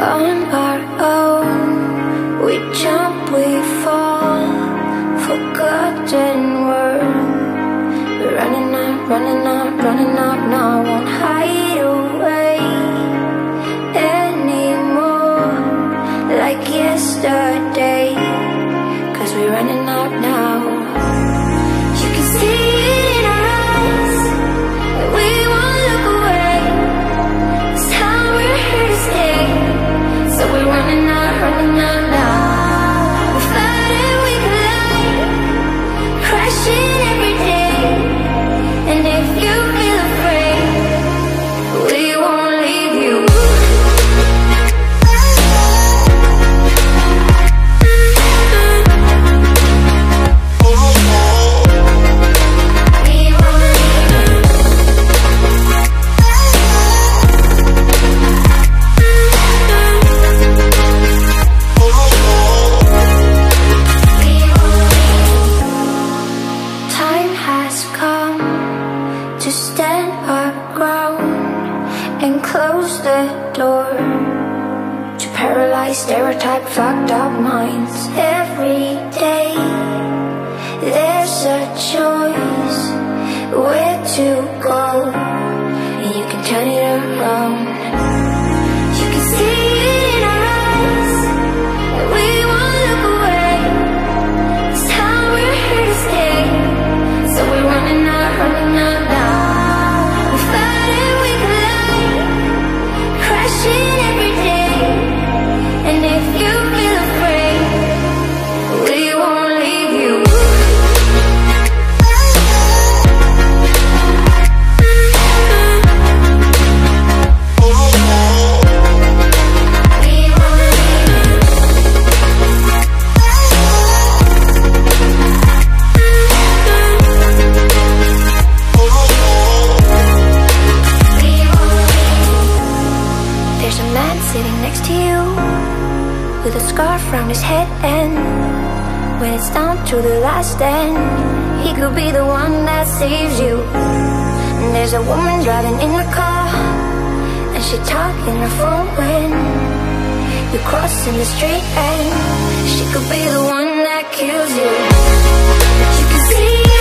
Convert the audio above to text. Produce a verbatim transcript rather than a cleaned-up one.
on our own. We jump, we fall, forgotten world. We're running up, running up, running up. Now I won't hide away anymore, like yesterday, 'cause we're running out now. You can see it. To stand our ground and close the door to paralyzed, stereotype, fucked up minds. Every day there's a choice where to go, and you can turn it around. You can see it in our eyes, and we won't look away. This time we're here to stay, so we're running out, running out. With a scarf round his head, and when it's down to the last end, he could be the one that saves you. And there's a woman driving in the car, and she talking her phone when you're crossing the street, and she could be the one that kills you. You can see